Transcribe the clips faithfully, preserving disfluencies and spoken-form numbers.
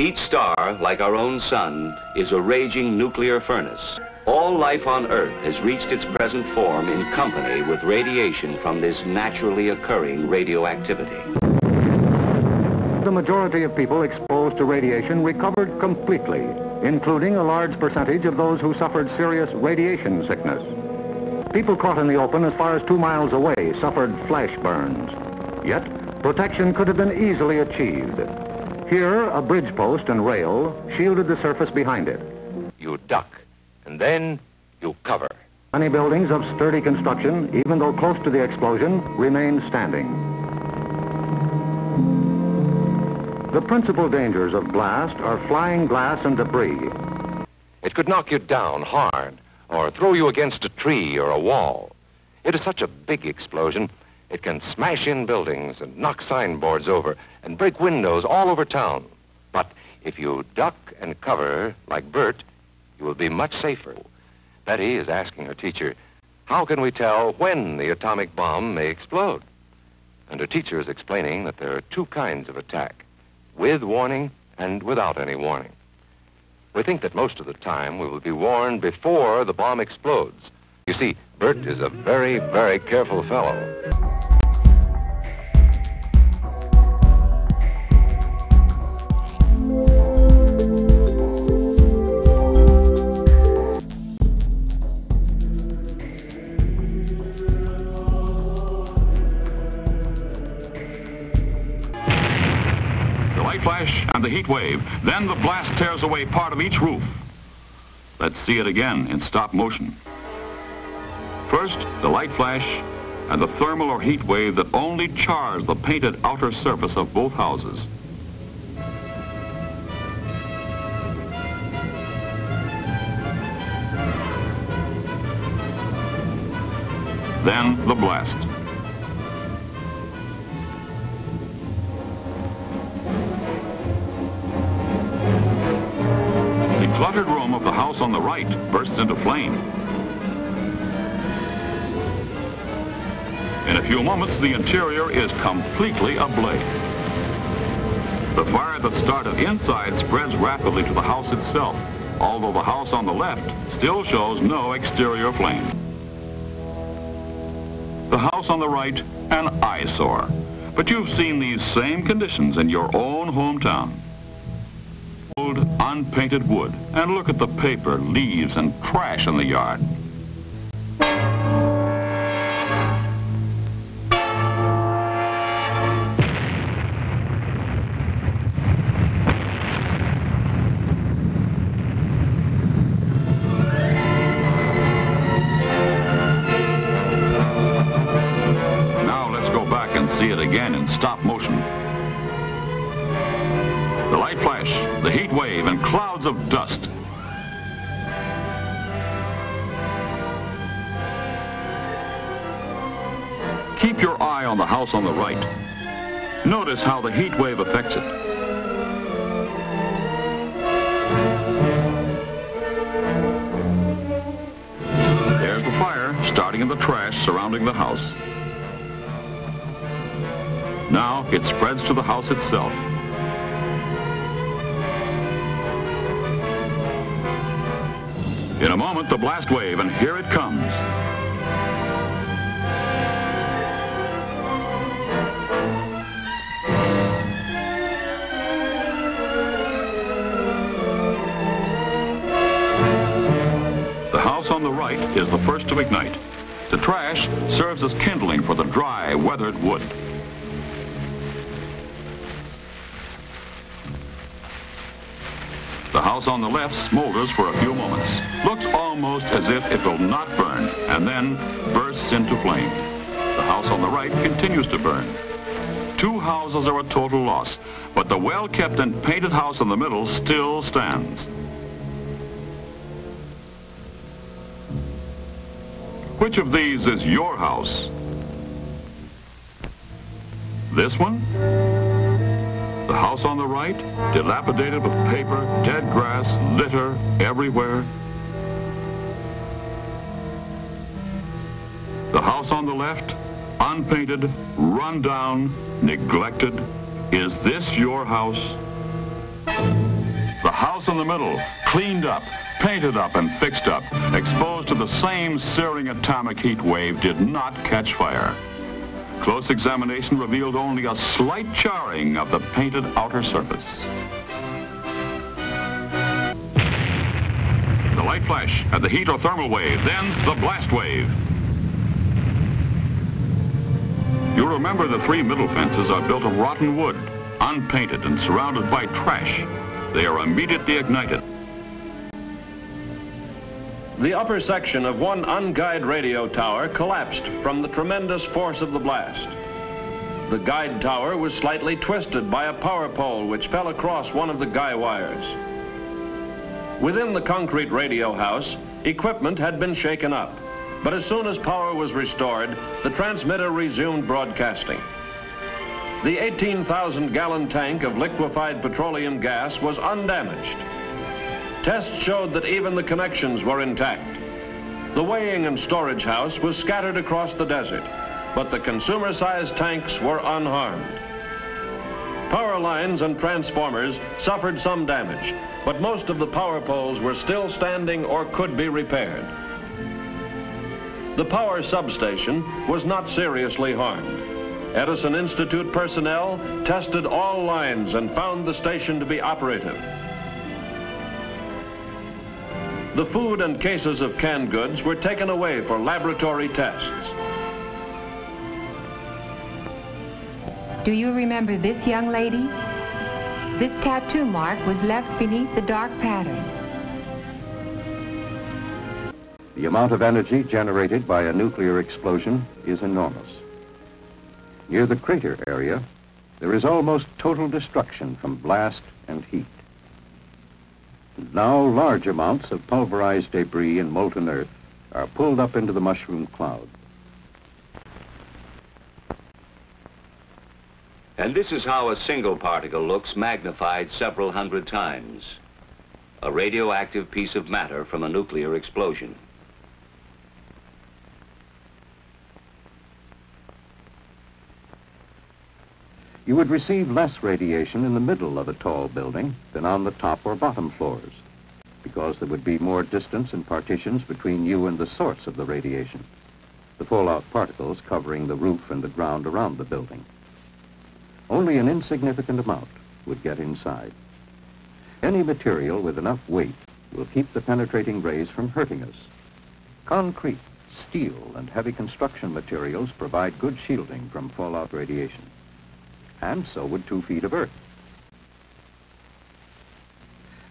Each star, like our own sun, is a raging nuclear furnace. All life on Earth has reached its present form in company with radiation from this naturally occurring radioactivity. The majority of people exposed to radiation recovered completely, including a large percentage of those who suffered serious radiation sickness. People caught in the open as far as two miles away suffered flash burns. Yet, protection could have been easily achieved. Here, a bridge post and rail shielded the surface behind it. You duck, and then you cover. Many buildings of sturdy construction, even though close to the explosion, remained standing. The principal dangers of blast are flying glass and debris. It could knock you down hard, or throw you against a tree or a wall. It is such a big explosion. It can smash in buildings and knock signboards over and break windows all over town. But if you duck and cover like Bert, you will be much safer. Betty is asking her teacher, how can we tell when the atomic bomb may explode? And her teacher is explaining that there are two kinds of attack, with warning and without any warning. We think that most of the time we will be warned before the bomb explodes. You see, Bert is a very, very careful fellow. The light flash and the heat wave, then the blast tears away part of each roof. Let's see it again in stop motion. First, the light flash and the thermal or heat wave that only chars the painted outer surface of both houses. Then the blast. The cluttered room of the house on the right bursts into flame. In a few moments, the interior is completely ablaze. The fire that started inside spreads rapidly to the house itself, although the house on the left still shows no exterior flame. The house on the right, an eyesore. But you've seen these same conditions in your own hometown. Old, unpainted wood, and look at the paper, leaves, and trash in the yard. See it again in stop motion. The light flash, the heat wave, and clouds of dust. Keep your eye on the house on the right. Notice how the heat wave affects it. There's the fire starting in the trash surrounding the house. Now it spreads to the house itself. In a moment, the blast wave, and here it comes. The house on the right is the first to ignite. The trash serves as kindling for the dry, weathered wood. The house on the left smolders for a few moments, looks almost as if it will not burn, and then bursts into flame. The house on the right continues to burn. Two houses are a total loss, but the well-kept and painted house in the middle still stands. Which of these is your house? This one? The house on the right, dilapidated with paper, dead grass, litter everywhere. The house on the left, unpainted, run down, neglected. Is this your house? in the middle, cleaned up, painted up, and fixed up, exposed to the same searing atomic heat wave, did not catch fire. Close examination revealed only a slight charring of the painted outer surface. The light flash at the heat or thermal wave, then the blast wave. You remember the three middle fences are built of rotten wood, unpainted and surrounded by trash. They are immediately ignited. The upper section of one unguided radio tower collapsed from the tremendous force of the blast. The guide tower was slightly twisted by a power pole which fell across one of the guy wires. Within the concrete radio house, equipment had been shaken up, but as soon as power was restored, the transmitter resumed broadcasting. The eighteen thousand gallon tank of liquefied petroleum gas was undamaged. Tests showed that even the connections were intact. The weighing and storage house was scattered across the desert, but the consumer-sized tanks were unharmed. Power lines and transformers suffered some damage, but most of the power poles were still standing or could be repaired. The power substation was not seriously harmed. Edison Institute personnel tested all lines and found the station to be operative. The food and cases of canned goods were taken away for laboratory tests. Do you remember this young lady? This tattoo mark was left beneath the dark pattern. The amount of energy generated by a nuclear explosion is enormous. Near the crater area, there is almost total destruction from blast and heat. Now large amounts of pulverized debris and molten earth are pulled up into the mushroom cloud. And this is how a single particle looks magnified several hundred times. A radioactive piece of matter from a nuclear explosion. You would receive less radiation in the middle of a tall building than on the top or bottom floors, because there would be more distance and partitions between you and the source of the radiation, the fallout particles covering the roof and the ground around the building. Only an insignificant amount would get inside. Any material with enough weight will keep the penetrating rays from hurting us. Concrete, steel, and heavy construction materials provide good shielding from fallout radiation. And so would two feet of earth.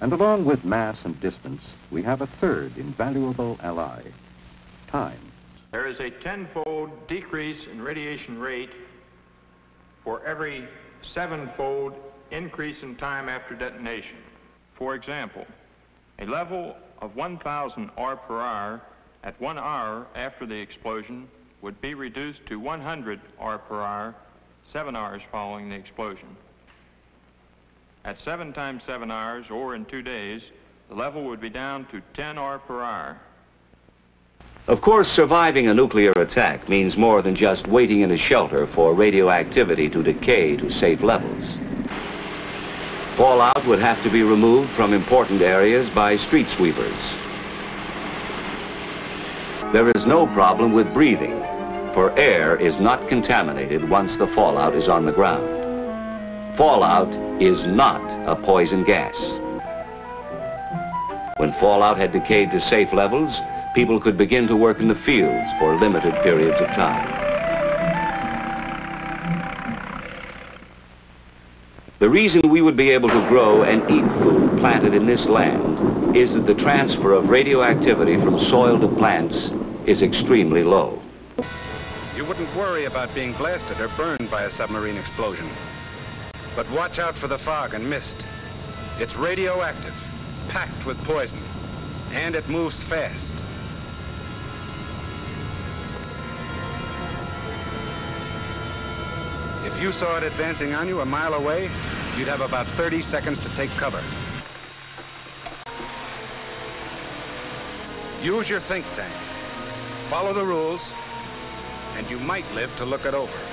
And along with mass and distance, we have a third invaluable ally, time. There is a tenfold decrease in radiation rate for every sevenfold increase in time after detonation. For example, a level of one thousand R per hour at one hour after the explosion would be reduced to one hundred R per hour seven hours following the explosion. At seven times seven hours, or in two days, the level would be down to ten R per hour. Of course, surviving a nuclear attack means more than just waiting in a shelter for radioactivity to decay to safe levels. Fallout would have to be removed from important areas by street sweepers. There is no problem with breathing, for air is not contaminated once the fallout is on the ground. Fallout is not a poison gas. When fallout had decayed to safe levels, people could begin to work in the fields for limited periods of time. The reason we would be able to grow and eat food planted in this land is that the transfer of radioactivity from soil to plants is extremely low. You wouldn't worry about being blasted or burned by a submarine explosion. But watch out for the fog and mist. It's radioactive, packed with poison, and it moves fast. If you saw it advancing on you a mile away, you'd have about thirty seconds to take cover. Use your think tank. Follow the rules, and you might live to look it over.